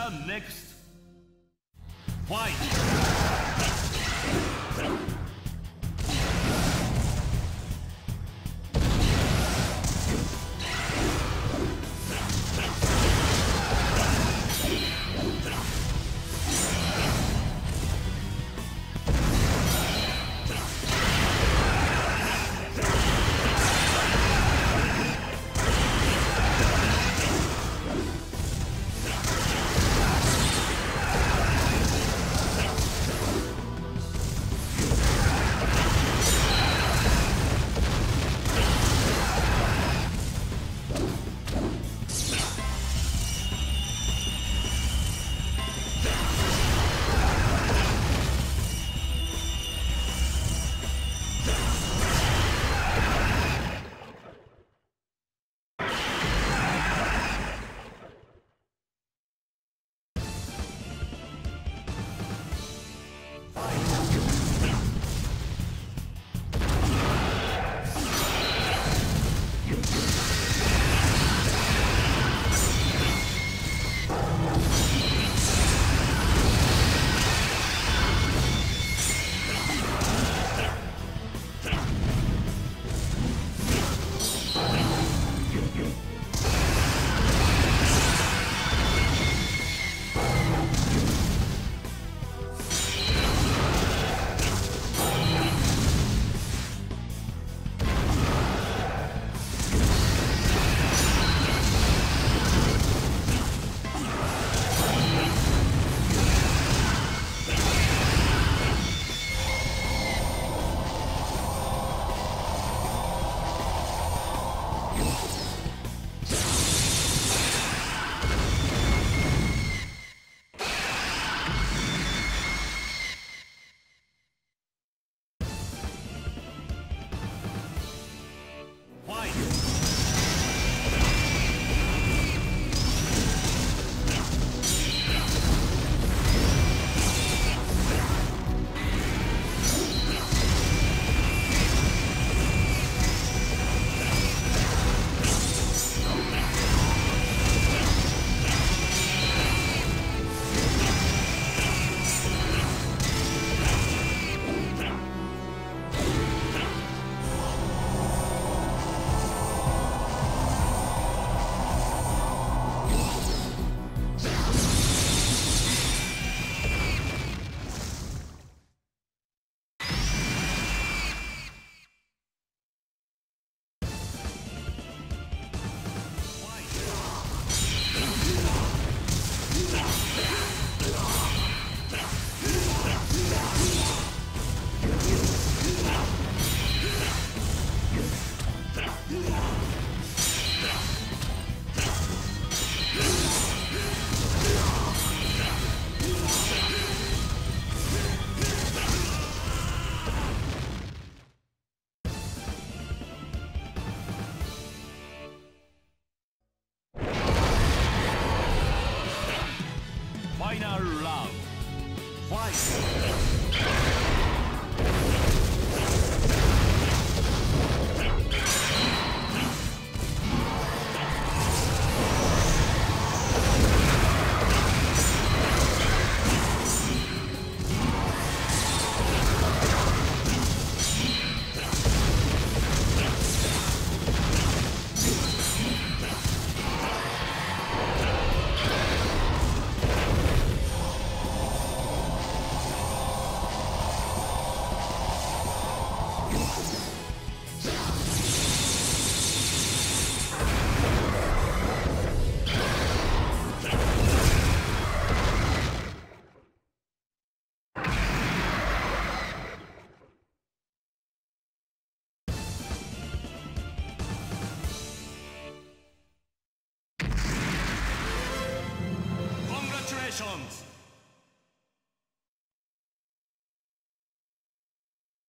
Fighter next. Fight! Final round. Fight! Congratulations!